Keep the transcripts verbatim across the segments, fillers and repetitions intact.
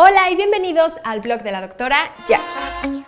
Hola y bienvenidos al blog de la doctora Jackie.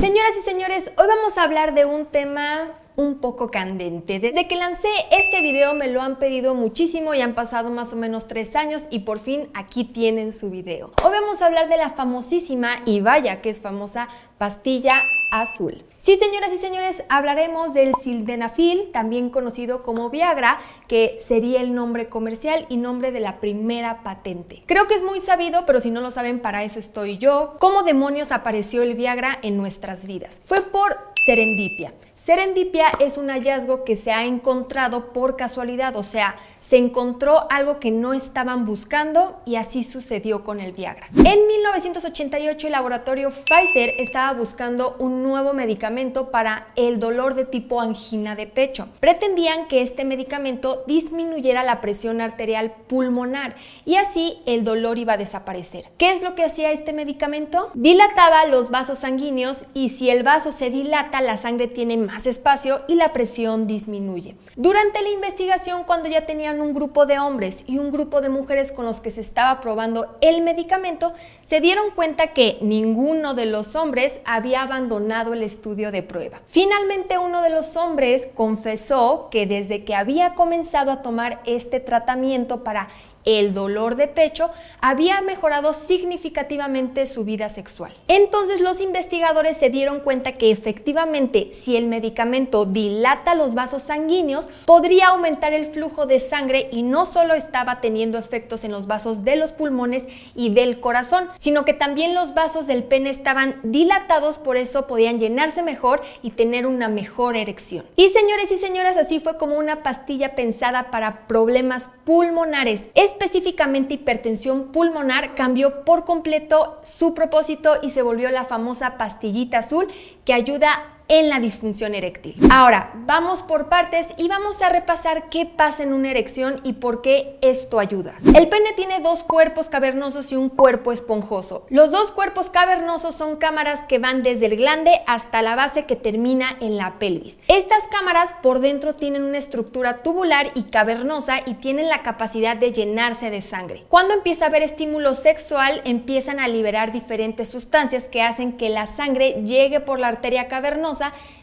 Señoras y señores, hoy vamos a hablar de un tema un poco candente. Desde que lancé este video me lo han pedido muchísimo y han pasado más o menos tres años y por fin aquí tienen su video. Hoy vamos a hablar de la famosísima, y vaya que es famosa, pastilla azul. Sí, señoras y señores, hablaremos del sildenafil, también conocido como Viagra, que sería el nombre comercial y nombre de la primera patente. Creo que es muy sabido, pero si no lo saben, para eso estoy yo. ¿Cómo demonios apareció el Viagra en nuestras vidas? Fue por serendipia. Serendipia es un hallazgo que se ha encontrado por casualidad, o sea, se encontró algo que no estaban buscando y así sucedió con el Viagra. En mil novecientos ochenta y ocho el laboratorio Pfizer estaba buscando un nuevo medicamento para el dolor de tipo angina de pecho. Pretendían que este medicamento disminuyera la presión arterial pulmonar y así el dolor iba a desaparecer. ¿Qué es lo que hacía este medicamento? Dilataba los vasos sanguíneos y si el vaso se dilata, la sangre tiene más espacio y la presión disminuye. Durante la investigación, cuando ya tenían un grupo de hombres y un grupo de mujeres con los que se estaba probando el medicamento, se dieron cuenta que ninguno de los hombres había abandonado el estudio de prueba. Finalmente, uno de los hombres confesó que desde que había comenzado a tomar este tratamiento para el dolor de pecho, había mejorado significativamente su vida sexual. Entonces los investigadores se dieron cuenta que efectivamente, si el medicamento dilata los vasos sanguíneos, podría aumentar el flujo de sangre y no solo estaba teniendo efectos en los vasos de los pulmones y del corazón, sino que también los vasos del pene estaban dilatados, por eso podían llenarse mejor y tener una mejor erección. Y señores y señoras, así fue como una pastilla pensada para problemas pulmonares, específicamente hipertensión pulmonar, cambió por completo su propósito y se volvió la famosa pastillita azul que ayuda en la disfunción eréctil. Ahora, vamos por partes y vamos a repasar qué pasa en una erección y por qué esto ayuda. El pene tiene dos cuerpos cavernosos y un cuerpo esponjoso. Los dos cuerpos cavernosos son cámaras que van desde el glande hasta la base que termina en la pelvis. Estas cámaras por dentro tienen una estructura tubular y cavernosa y tienen la capacidad de llenarse de sangre. Cuando empieza a haber estímulo sexual, empiezan a liberar diferentes sustancias que hacen que la sangre llegue por la arteria cavernosa,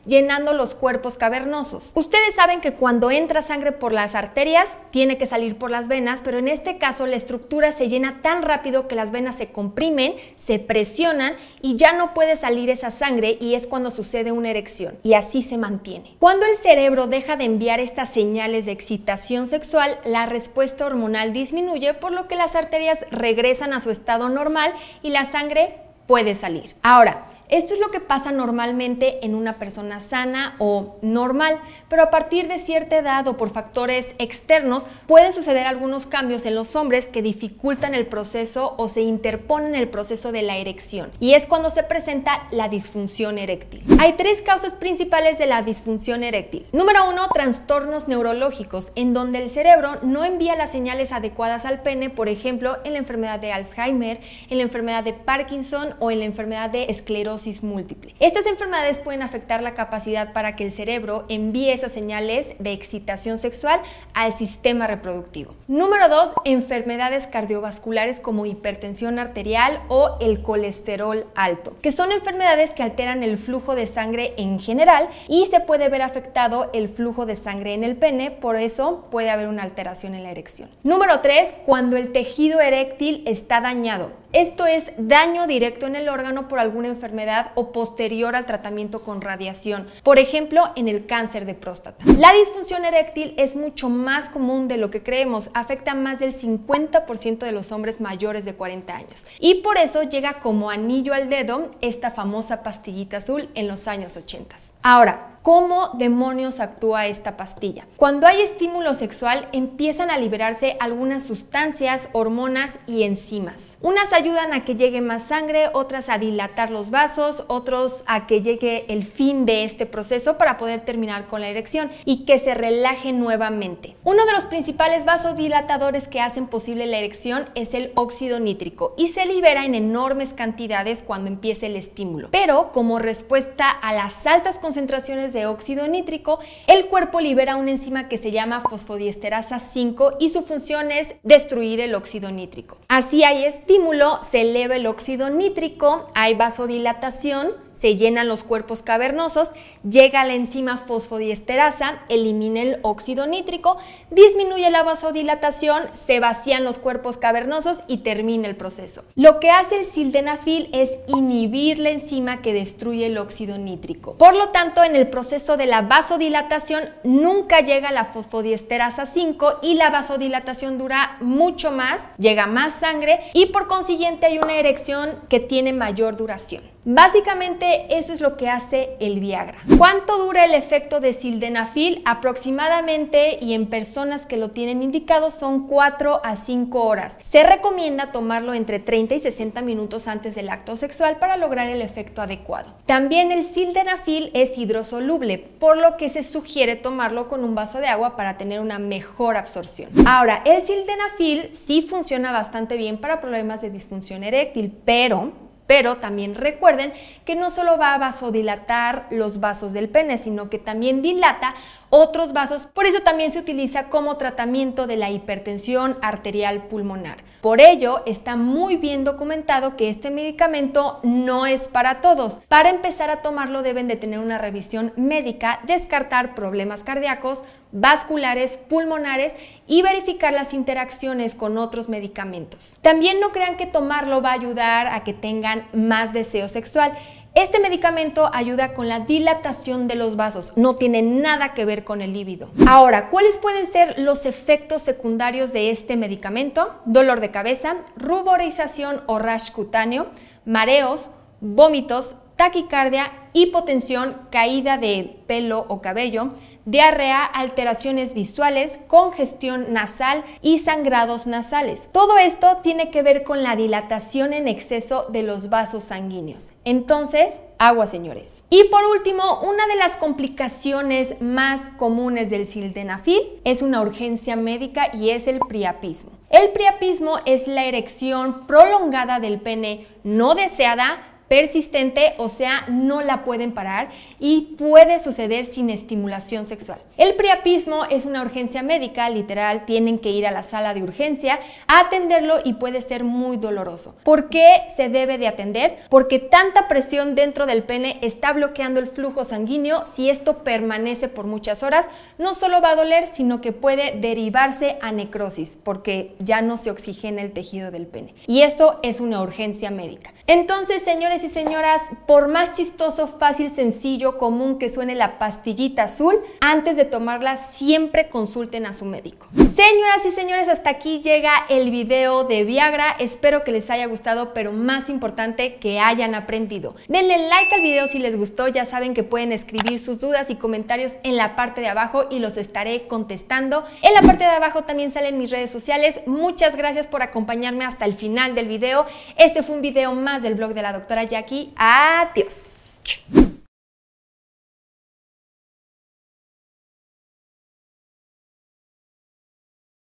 llenando los cuerpos cavernosos. Ustedes saben que cuando entra sangre por las arterias, tiene que salir por las venas, pero en este caso la estructura se llena tan rápido que las venas se comprimen, se presionan y ya no puede salir esa sangre y es cuando sucede una erección y así se mantiene. Cuando el cerebro deja de enviar estas señales de excitación sexual, la respuesta hormonal disminuye, por lo que las arterias regresan a su estado normal y la sangre puede salir. Ahora, esto es lo que pasa normalmente en una persona sana o normal, pero a partir de cierta edad o por factores externos pueden suceder algunos cambios en los hombres que dificultan el proceso o se interponen el proceso de la erección y es cuando se presenta la disfunción eréctil. Hay tres causas principales de la disfunción eréctil. Número uno, trastornos neurológicos, en donde el cerebro no envía las señales adecuadas al pene, por ejemplo, en la enfermedad de Alzheimer, en la enfermedad de Parkinson o en la enfermedad de esclerosis múltiple. Estas enfermedades pueden afectar la capacidad para que el cerebro envíe esas señales de excitación sexual al sistema reproductivo. Número dos, enfermedades cardiovasculares como hipertensión arterial o el colesterol alto, que son enfermedades que alteran el flujo de sangre en general y se puede ver afectado el flujo de sangre en el pene, por eso puede haber una alteración en la erección. Número tres, cuando el tejido eréctil está dañado. Esto es daño directo en el órgano por alguna enfermedad o posterior al tratamiento con radiación, por ejemplo, en el cáncer de próstata. La disfunción eréctil es mucho más común de lo que creemos, afecta a más del cincuenta por ciento de los hombres mayores de cuarenta años y por eso llega como anillo al dedo esta famosa pastillita azul en los años ochenta. Ahora, ¿cómo demonios actúa esta pastilla? Cuando hay estímulo sexual empiezan a liberarse algunas sustancias, hormonas y enzimas. Unas ayudan a que llegue más sangre, otras a dilatar los vasos, otros a que llegue el fin de este proceso para poder terminar con la erección y que se relaje nuevamente. Uno de los principales vasodilatadores que hacen posible la erección es el óxido nítrico y se libera en enormes cantidades cuando empieza el estímulo. Pero como respuesta a las altas concentraciones de de óxido nítrico, el cuerpo libera una enzima que se llama fosfodiesterasa cinco y su función es destruir el óxido nítrico. Así hay estímulo, se eleva el óxido nítrico, hay vasodilatación, se llenan los cuerpos cavernosos, llega la enzima fosfodiesterasa, elimina el óxido nítrico, disminuye la vasodilatación, se vacían los cuerpos cavernosos y termina el proceso. Lo que hace el sildenafil es inhibir la enzima que destruye el óxido nítrico. Por lo tanto, en el proceso de la vasodilatación nunca llega la fosfodiesterasa cinco y la vasodilatación dura mucho más, llega más sangre y por consiguiente hay una erección que tiene mayor duración. Básicamente eso es lo que hace el Viagra. ¿Cuánto dura el efecto de sildenafil? Aproximadamente, y en personas que lo tienen indicado, son cuatro a cinco horas. Se recomienda tomarlo entre treinta y sesenta minutos antes del acto sexual para lograr el efecto adecuado. También el sildenafil es hidrosoluble, por lo que se sugiere tomarlo con un vaso de agua para tener una mejor absorción. Ahora, el sildenafil sí funciona bastante bien para problemas de disfunción eréctil, pero... Pero también recuerden que no solo va a vasodilatar los vasos del pene, sino que también dilata otros vasos. Por eso también se utiliza como tratamiento de la hipertensión arterial pulmonar. Por ello, está muy bien documentado que este medicamento no es para todos. Para empezar a tomarlo deben de tener una revisión médica, descartar problemas cardíacos, vasculares, pulmonares y verificar las interacciones con otros medicamentos. También no crean que tomarlo va a ayudar a que tengan más deseo sexual. Este medicamento ayuda con la dilatación de los vasos, no tiene nada que ver con el líbido. Ahora, ¿cuáles pueden ser los efectos secundarios de este medicamento? Dolor de cabeza, ruborización o rash cutáneo, mareos, vómitos, taquicardia, hipotensión, caída de pelo o cabello, diarrea, alteraciones visuales, congestión nasal y sangrados nasales. Todo esto tiene que ver con la dilatación en exceso de los vasos sanguíneos. Entonces, agua, señores. Y por último, una de las complicaciones más comunes del sildenafil es una urgencia médica y es el priapismo. El priapismo es la erección prolongada del pene no deseada, persistente, o sea, no la pueden parar y puede suceder sin estimulación sexual. El priapismo es una urgencia médica, literal, tienen que ir a la sala de urgencia a atenderlo y puede ser muy doloroso. ¿Por qué se debe de atender? Porque tanta presión dentro del pene está bloqueando el flujo sanguíneo. Si esto permanece por muchas horas, no solo va a doler, sino que puede derivarse a necrosis, porque ya no se oxigena el tejido del pene. Y eso es una urgencia médica. Entonces, señores y señoras, por más chistoso, fácil, sencillo, común que suene la pastillita azul, antes de tomarla siempre consulten a su médico. Señoras y señores, hasta aquí llega el video de Viagra. Espero que les haya gustado, pero más importante, que hayan aprendido. Denle like al video si les gustó. Ya saben que pueden escribir sus dudas y comentarios en la parte de abajo y los estaré contestando. En la parte de abajo también salen mis redes sociales. Muchas gracias por acompañarme hasta el final del video. Este fue un video más del blog de la doctora Jackie. Adiós.